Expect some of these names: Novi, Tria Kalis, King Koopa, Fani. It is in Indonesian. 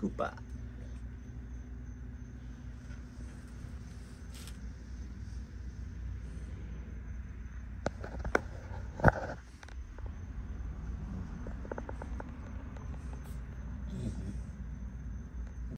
Koopa.